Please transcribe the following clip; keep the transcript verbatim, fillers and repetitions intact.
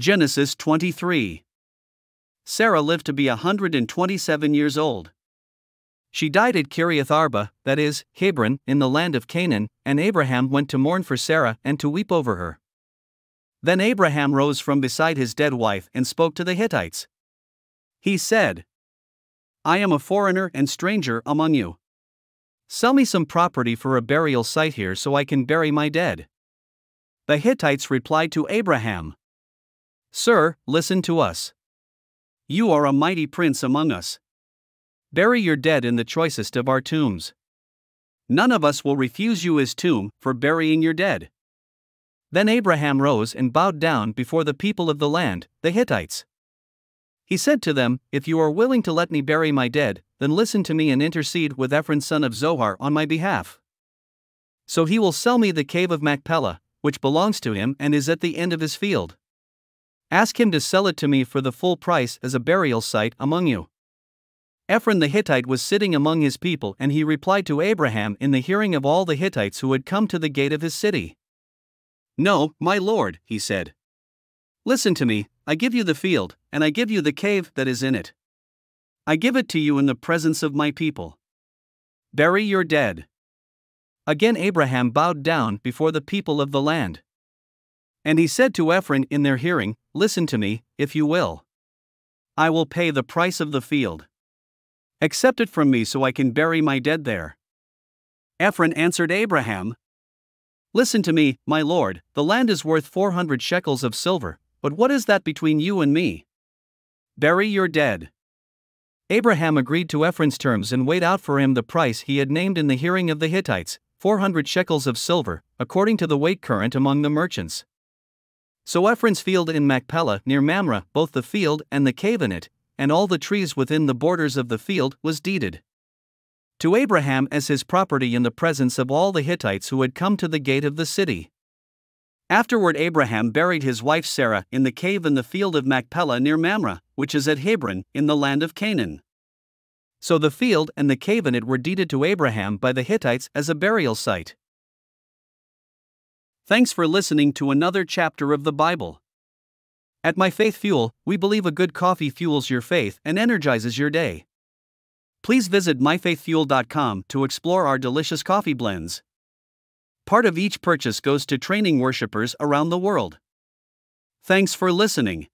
Genesis twenty-three. Sarah lived to be one hundred twenty-seven years old. She died at Kiriath Arba, that is, Hebron, in the land of Canaan, and Abraham went to mourn for Sarah and to weep over her. Then Abraham rose from beside his dead wife and spoke to the Hittites. He said, "I am a foreigner and stranger among you. Sell me some property for a burial site here so I can bury my dead." The Hittites replied to Abraham, "Sir, listen to us. You are a mighty prince among us. Bury your dead in the choicest of our tombs. None of us will refuse you his tomb for burying your dead." Then Abraham rose and bowed down before the people of the land, the Hittites. He said to them, "If you are willing to let me bury my dead, then listen to me and intercede with Ephron son of Zohar on my behalf. So he will sell me the cave of Machpelah, which belongs to him and is at the end of his field. Ask him to sell it to me for the full price as a burial site among you." Ephron the Hittite was sitting among his people, and he replied to Abraham in the hearing of all the Hittites who had come to the gate of his city. "No, my lord," he said. "Listen to me, I give you the field, and I give you the cave that is in it. I give it to you in the presence of my people. Bury your dead." Again Abraham bowed down before the people of the land. And he said to Ephron in their hearing, "Listen to me, if you will. I will pay the price of the field. Accept it from me so I can bury my dead there." Ephron answered Abraham, "Listen to me, my lord, the land is worth four hundred shekels of silver, but what is that between you and me? Bury your dead." Abraham agreed to Ephron's terms and weighed out for him the price he had named in the hearing of the Hittites, four hundred shekels of silver, according to the weight current among the merchants. So Ephron's field in Machpelah near Mamre, both the field and the cave in it, and all the trees within the borders of the field, was deeded to Abraham as his property in the presence of all the Hittites who had come to the gate of the city. Afterward Abraham buried his wife Sarah in the cave in the field of Machpelah near Mamre, which is at Hebron, in the land of Canaan. So the field and the cave in it were deeded to Abraham by the Hittites as a burial site. Thanks for listening to another chapter of the Bible. At My Faith Fuel, we believe a good coffee fuels your faith and energizes your day. Please visit my faith fuel dot com to explore our delicious coffee blends. Part of each purchase goes to training worshipers around the world. Thanks for listening.